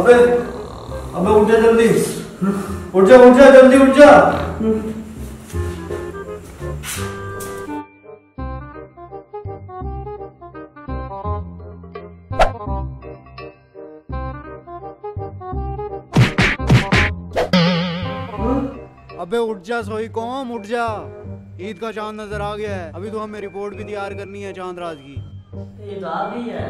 अबे अबे उठ जा जल्दी, उठ जा जल्दी उठ जा। अबे उठ जा सोई कौम, उठ जा, ईद का चांद नजर आ गया है। अभी तो हमें रिपोर्ट भी तैयार करनी है चांद रात की। ईद आ गई है।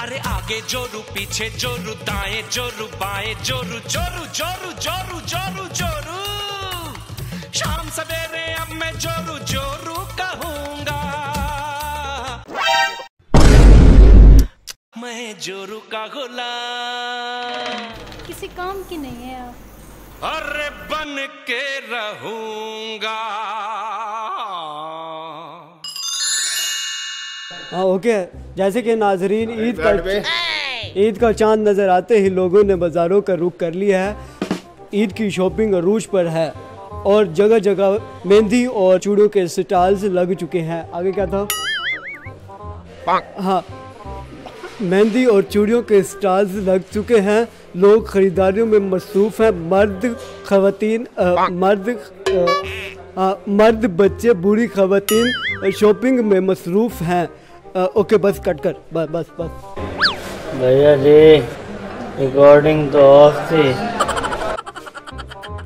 अरे आगे जोरू पीछे जोरू दाएं जोरू बाएं जोरू जोरू जोरू जोरू जोरू जोरू, शाम सवेरे अब मैं जोरू जोरू कहूंगा, मैं जोरू का गुलाम। किसी काम की नहीं है आप। अरे बन के रहूंगा। हाँ ओके, जैसे कि नाजरीन ईद का चांद नजर आते ही लोगों ने बाजारों का रुख कर लिया है। ईद की शॉपिंग अरूज पर है और जगह जगह मेहंदी और चूड़ों के स्टॉल्स लग चुके हैं। आगे क्या था? हाँ, मेहंदी और चूड़ियों के स्टॉल्स लग चुके हैं। लोग खरीदारियों में मसरूफ हैं। मर्द, बच्चे, बूढ़ी खवातीन शॉपिंग में मसरूफ हैं। ओके बस कट कर, बस भैया जी रिकॉर्डिंग तो ऑफ थी।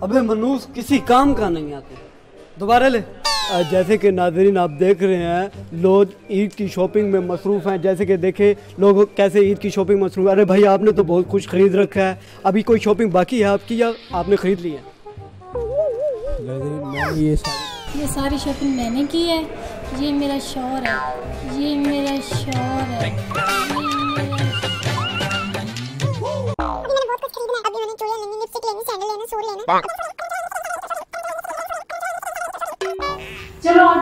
अबे मनूस किसी काम का नहीं आते, दोबारा ले। जैसे कि नाजरीन आप देख रहे हैं लोग ईद की शॉपिंग में मसरूफ़ हैं। जैसे कि देखें लोग कैसे ईद की शॉपिंग मसरूफ़। अरे भाई आपने तो बहुत कुछ ख़रीद रखा है, अभी कोई शॉपिंग बाकी है आपकी या आपने ख़रीद ली है? नाजरीन ये सारी शॉपिंग मैंने की है। ये मेरा शौहर है, ये मेरा शौहर है। चलो अबे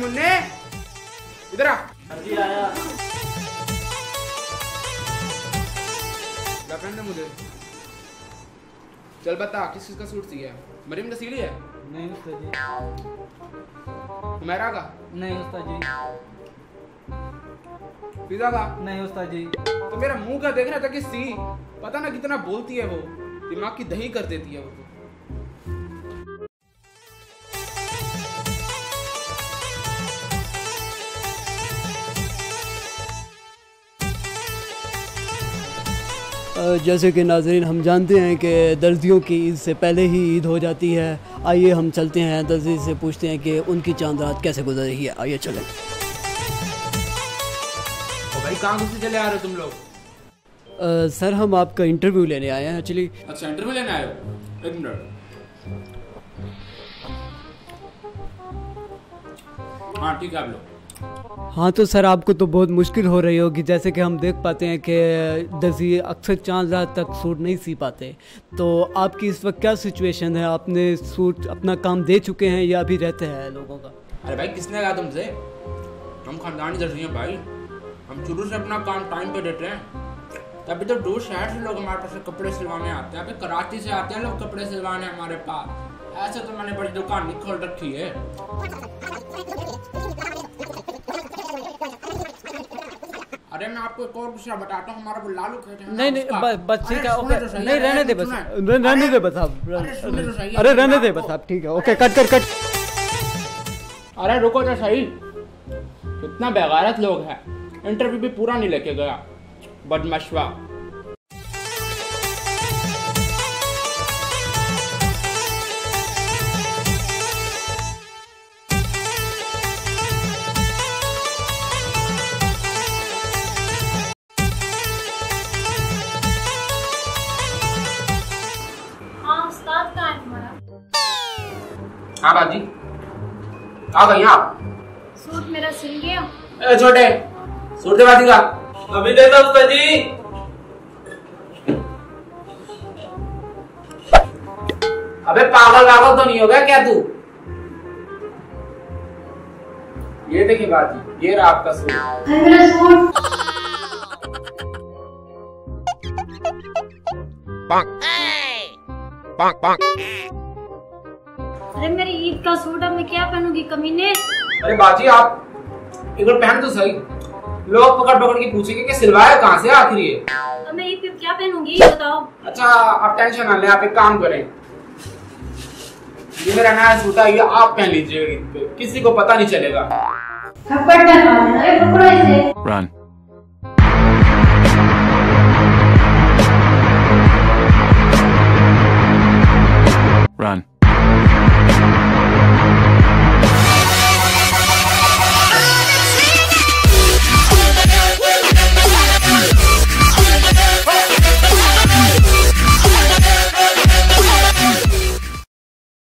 मुन्ने इधर आ। अभी आया गर्लफ्रेंड ने मुझे। चल बता किस चीज का सूट सी है? मरीम नसीली है? नहीं उस्ताद जी। हुमैरा का? नहीं उस्ताद जी। पिज़्ज़ा का? नहीं उस्ताद जी। तो मेरा मुंह का देख रहा था कि सी, पता ना कितना बोलती है वो, दिमाग की दही कर देती है वो। जैसे कि नाजरीन हम जानते हैं कि दर्जियों की ईद से पहले ही ईद हो जाती है। आइए हम चलते हैं, दर्जी से पूछते हैं कि उनकी चांद रात कैसे गुजर रही है। आइए चलें। ओ भाई कहाँ घुसते चले आ रहे हो तुम लोग? सर हम आपका इंटरव्यू लेने आए हैं एक्चुअली। अच्छा इंटरव्यू लेने आए हो? एक मिनट। हाँ ठीक है आप लोग। हाँ तो सर आपको तो बहुत मुश्किल हो रही होगी। जैसे कि हम देख पाते हैं कि दर्जी अक्सर चांद रात तक सूट नहीं सी पाते, तो आपकी इस वक्त क्या सिचुएशन है? आपने सूट अपना काम दे चुके हैं या अभी रहते हैं लोगों का? अरे भाई किसने कहा तुमसे? हम खानदानी दर्जी हैं भाई, हम शुरू से अपना काम टाइम पे देते हैं। तभी तो दूर शहर से लोग हमारे पास कपड़े सिलवाने आते हैं। अभी कराची से आते हैं लोग कपड़े सिलवाने हमारे पास। ऐसे तो मैंने बड़ी दुकान नहीं खोल रखी है। अरे मैं आपको एक और दूसरा बताता हूँ, हमारा वो लालू कहते हैं। नहीं नहीं बच्चे का ओके, नहीं रहने दे बस, रहने दे बस आप, अरे रहने दे बस आप, ठीक है ओके कट कट कट। अरे रुको तो सही, कितना बेगैरत लोग हैं, इंटरव्यू भी पूरा नहीं लेके गया बदमाशवा। हाँ बाजी आ गई आप? सूट मेरा सिल गया? ए छोटे सूट दिखा देगा अभी देता उस्ताद जी। अबे पागल वागल तो नहीं हो गया क्या तू? ये देखिए बाजी ये रहा आपका सूट। मेरा सूट। पांक पांक। अरे मेरी ईद का सूट अब मैं क्या पहनूंगी कमीने? अरे बाजी आप एक बार पहन तो सही, लोग पकड़ पकड़ के पूछेंगे कि सिलवाया कहाँ से आखिरी है। तो मैं ईद पे क्या पहनूंगी बताओ? अच्छा आप टेंशन ना लें, आप एक काम करें, ये मेरा नया सूट है ये आप पहन लीजिए ईद पे, किसी को पता नहीं चलेगा। Run run